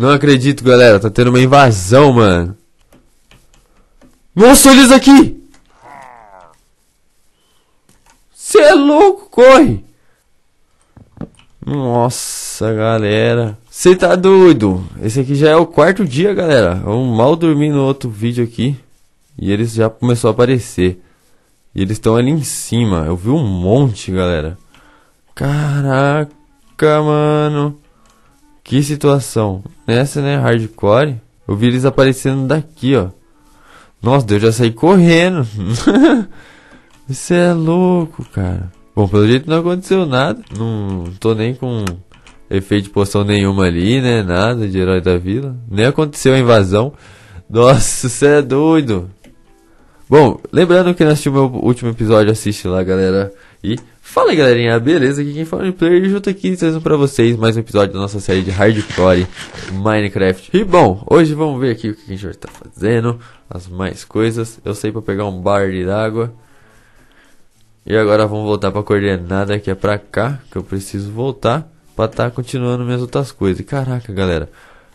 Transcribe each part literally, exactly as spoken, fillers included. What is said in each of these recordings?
Não acredito, galera. Tá tendo uma invasão, mano. Nossa, olha isso aqui. Cê é louco, corre. Nossa, galera. Cê tá doido. Esse aqui já é o quarto dia, galera. Eu mal dormi no outro vídeo aqui. E eles já começaram a aparecer. E eles estão ali em cima. Eu vi um monte, galera. Caraca, mano. Que situação. Nessa, né, hardcore. Eu vi eles aparecendo daqui, ó. Nossa, eu já saí correndo. Isso é louco, cara. Bom, pelo jeito não aconteceu nada. Não tô nem com efeito de poção nenhuma ali, né? Nada de herói da vila. Nem aconteceu a invasão. Nossa, você é doido. Bom, lembrando que nós tínhamos o meu último episódio. Assiste lá, galera. E fala aí, galerinha. Beleza? Aqui quem fala de player. Junto aqui trazendo pra vocês mais um episódio da nossa série de hardcore Minecraft. E bom, hoje vamos ver aqui o que a gente tá fazendo. As mais coisas. Eu saí pra pegar um barril d'água. E agora vamos voltar pra coordenada, que é pra cá. Que eu preciso voltar pra tá continuando minhas outras coisas. Caraca, galera.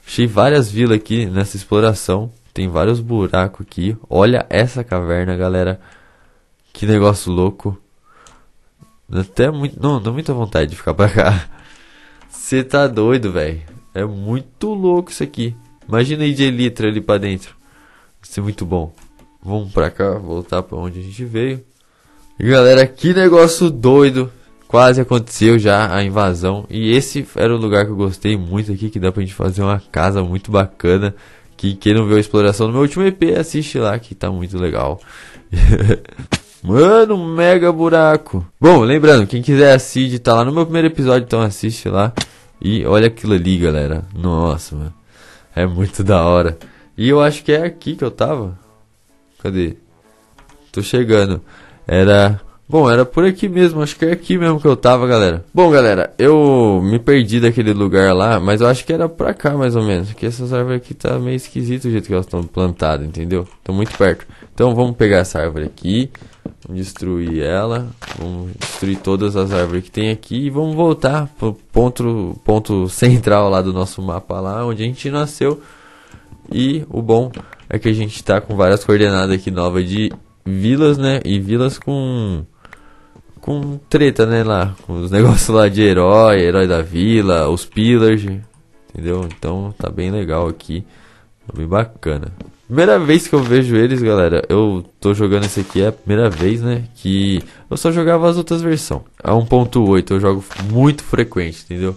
Achei várias vilas aqui nessa exploração. Tem vários buracos aqui. Olha essa caverna, galera. Que negócio louco. Até muito... Não, dá muita vontade de ficar pra cá. Você tá doido, velho. É muito louco isso aqui. Imagina aí de elytra ali pra dentro. Isso é muito bom. Vamos pra cá, voltar pra onde a gente veio. E galera, que negócio doido. Quase aconteceu já a invasão. E esse era o lugar que eu gostei muito aqui. Que dá pra gente fazer uma casa muito bacana. Que quem não viu a exploração no meu último E P, assiste lá que tá muito legal. Mano, mega buraco. Bom, lembrando, quem quiser assistir, tá lá no meu primeiro episódio, então assiste lá. E olha aquilo ali, galera. Nossa, mano. É muito da hora. E eu acho que é aqui que eu tava. Cadê? Tô chegando. Era... Bom, era por aqui mesmo, acho que é aqui mesmo que eu tava, galera. Bom, galera, eu me perdi daquele lugar lá, mas eu acho que era pra cá, mais ou menos. Porque essas árvores aqui tá meio esquisito o jeito que elas estão plantadas, entendeu? Estão muito perto. Então vamos pegar essa árvore aqui, vamos destruir ela, vamos destruir todas as árvores que tem aqui. E vamos voltar pro ponto, ponto central lá do nosso mapa lá, onde a gente nasceu. E o bom é que a gente tá com várias coordenadas aqui novas de vilas, né? E vilas com... Com treta, né, lá, com os negócios lá de herói, herói da vila, os pillars, entendeu? Então tá bem legal aqui, tá bem bacana. Primeira vez que eu vejo eles, galera, eu tô jogando esse aqui, é a primeira vez, né, que eu só jogava as outras versões. A um ponto oito eu jogo muito frequente, entendeu?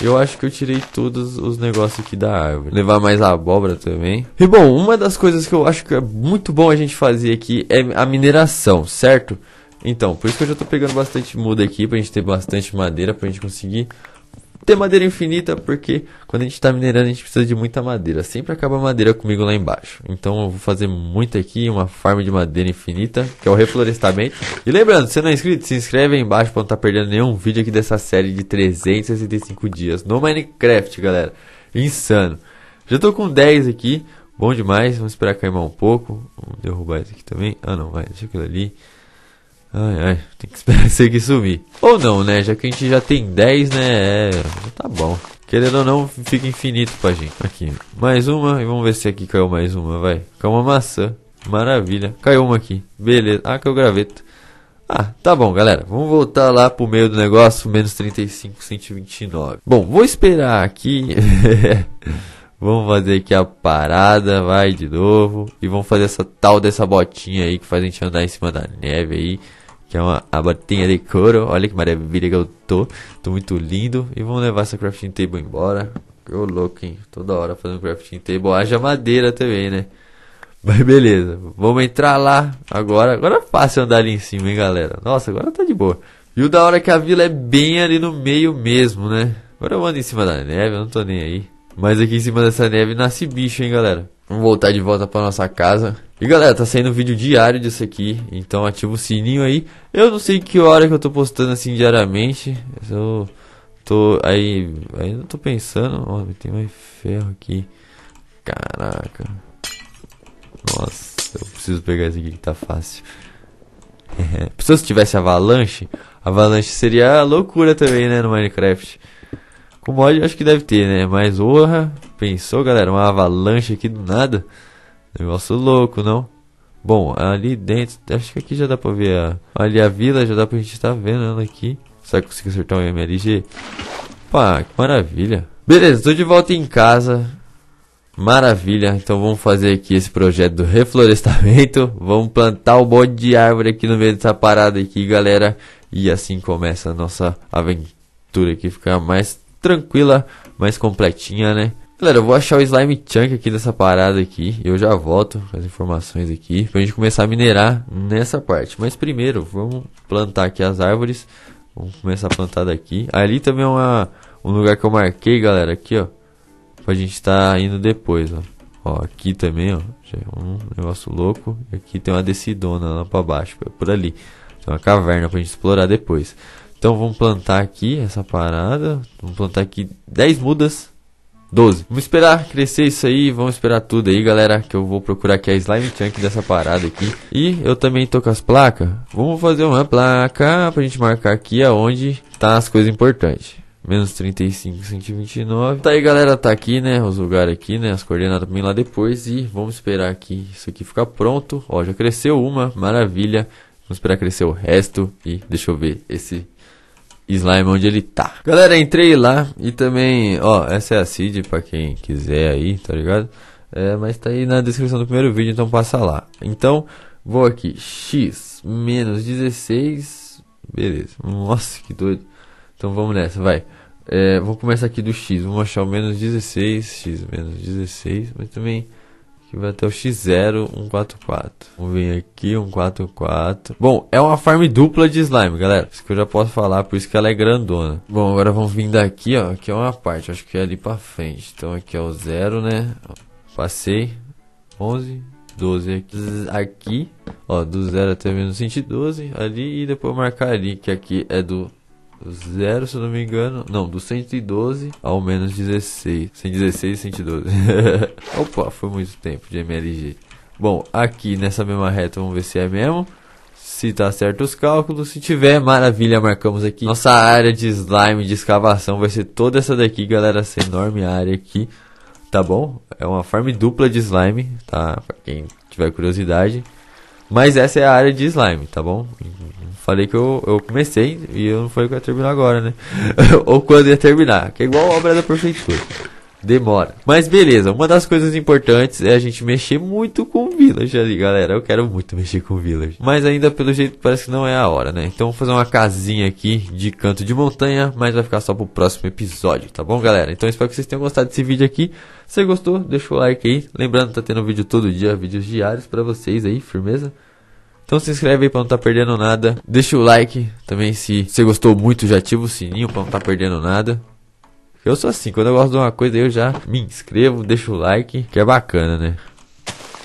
Eu acho que eu tirei todos os negócios aqui da árvore. Levar mais a abóbora também. E bom, uma das coisas que eu acho que é muito bom a gente fazer aqui é a mineração, certo? Então, por isso que eu já tô pegando bastante muda aqui, pra gente ter bastante madeira, pra gente conseguir ter madeira infinita, porque quando a gente tá minerando a gente precisa de muita madeira. Sempre acaba madeira comigo lá embaixo. Então eu vou fazer muito aqui, uma farm de madeira infinita, que é o reflorestamento. E lembrando, se não é inscrito, se inscreve aí embaixo pra não tá perdendo nenhum vídeo aqui dessa série de trezentos e sessenta e cinco dias no Minecraft, galera. Insano. Já tô com dez aqui, bom demais, vamos esperar queimar um pouco. Vamos derrubar isso aqui também. Ah não, vai, deixa aquilo ali. Ai, ai, tem que esperar isso aqui sumir. Ou não, né? Já que a gente já tem dez, né? É, tá bom. Querendo ou não, fica infinito pra gente. Aqui, mais uma. E vamos ver se aqui caiu mais uma, vai. Caiu uma maçã. Maravilha. Caiu uma aqui. Beleza. Ah, caiu graveto. Ah, tá bom, galera. Vamos voltar lá pro meio do negócio. Menos trinta e cinco, cento e vinte e nove. Bom, vou esperar aqui. Vamos fazer aqui a parada, vai de novo. E vamos fazer essa tal dessa botinha aí que faz a gente andar em cima da neve aí. Que é uma a botinha de couro. Olha que maravilha que eu tô. Tô muito lindo. E vamos levar essa crafting table embora. Que louco, hein? Toda hora fazendo crafting table. Haja madeira também, né? Mas beleza. Vamos entrar lá agora. Agora é fácil andar ali em cima, hein, galera? Nossa, agora tá de boa. E o da hora é que a vila é bem ali no meio mesmo, né? Agora eu ando em cima da neve, eu não tô nem aí. Mas aqui em cima dessa neve nasce bicho, hein, galera. Vamos voltar de volta pra nossa casa. E, galera, tá saindo um vídeo diário disso aqui. Então ativa o sininho aí. Eu não sei que hora que eu tô postando assim diariamente. Eu tô aí... Aí não tô pensando... Ó, tem mais ferro aqui. Caraca. Nossa, eu preciso pegar esse aqui que tá fácil. É. Se tivesse avalanche, avalanche seria loucura também, né, no Minecraft. O mod eu acho que deve ter, né? Mas orra, pensou, galera, uma avalanche aqui do nada. Negócio louco, não? Bom, ali dentro, acho que aqui já dá pra ver a... ali a vila, já dá pra gente estar tá vendo ela aqui. Será que consigo acertar um M L G? Pá, que maravilha. Beleza, tô de volta em casa. Maravilha, então vamos fazer aqui esse projeto do reflorestamento. Vamos plantar um monte de árvore aqui no meio dessa parada aqui, galera. E assim começa a nossa aventura aqui, ficar mais tranquila, mais completinha, né? Galera, eu vou achar o slime chunk aqui dessa parada aqui. Eu já volto com as informações aqui, pra gente começar a minerar nessa parte. Mas primeiro, vamos plantar aqui as árvores. Vamos começar a plantar daqui. Ali também é uma, um lugar que eu marquei, galera, aqui, ó. A gente tá indo depois, ó. Ó, aqui também, ó, um negócio louco. Aqui tem uma descidona lá pra baixo, por ali. Tem uma caverna pra gente explorar depois. Então vamos plantar aqui essa parada. Vamos plantar aqui dez mudas, doze. Vamos esperar crescer isso aí, vamos esperar tudo aí, galera. Que eu vou procurar aqui a slime chunk dessa parada aqui. E eu também tô com as placas. Vamos fazer uma placa pra gente marcar aqui aonde tá as coisas importantes. Menos trinta e cinco, cento e vinte e nove. Tá aí, galera, tá aqui, né, os lugares aqui, né, as coordenadas também lá depois. E vamos esperar aqui, isso aqui ficar pronto. Ó, já cresceu uma, maravilha. Vamos esperar crescer o resto. E deixa eu ver esse slime onde ele tá. Galera, entrei lá e também, ó, essa é a seed pra quem quiser aí, tá ligado? É, mas tá aí na descrição do primeiro vídeo, então passa lá. Então, vou aqui, x menos dezesseis. Beleza, nossa, que doido. Então vamos nessa, vai. É, vou começar aqui do x, vamos achar o menos dezesseis, x menos dezesseis, mas também que vai até o x zero, cento e quarenta e quatro. Vamos ver aqui, cento e quarenta e quatro. Bom, é uma farm dupla de slime, galera. Isso que eu já posso falar, por isso que ela é grandona. Bom, agora vamos vir daqui, ó. Aqui é uma parte, acho que é ali pra frente. Então aqui é o zero, né? Passei, onze, doze aqui. Aqui, ó, do zero até menos cento e doze, ali, e depois marcar ali, que aqui é do... zero, se eu não me engano, não, do cento e doze ao menos dezesseis, cento e dezesseis, cento e doze. Opa, foi muito tempo de M L G. Bom, aqui nessa mesma reta, vamos ver se é mesmo, se tá certo os cálculos. Se tiver, maravilha, marcamos aqui. Nossa área de slime de escavação vai ser toda essa daqui, galera, essa enorme área aqui, tá bom? É uma farm dupla de slime, tá, pra quem tiver curiosidade. Mas essa é a área de slime, tá bom? Falei que eu, eu comecei e eu não falei que eu ia terminar agora, né? Ou quando ia terminar, que é igual a obra da prefeitura. Demora. Mas beleza, uma das coisas importantes é a gente mexer muito com village ali, galera. Eu quero muito mexer com village. Mas ainda, pelo jeito, parece que não é a hora, né? Então vou fazer uma casinha aqui de canto de montanha, mas vai ficar só pro próximo episódio, tá bom, galera? Então espero que vocês tenham gostado desse vídeo aqui. Se gostou, deixa o like aí. Lembrando, tá tendo vídeo todo dia, vídeos diários pra vocês aí, firmeza? Então se inscreve aí pra não tá perdendo nada. Deixa o like também se você gostou muito, já ativa o sininho pra não tá perdendo nada. Eu sou assim, quando eu gosto de uma coisa eu já me inscrevo, deixo o like, que é bacana, né?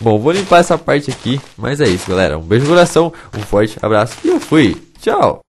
Bom, vou limpar essa parte aqui, mas é isso, galera. Um beijo no coração, um forte abraço e eu fui. Tchau!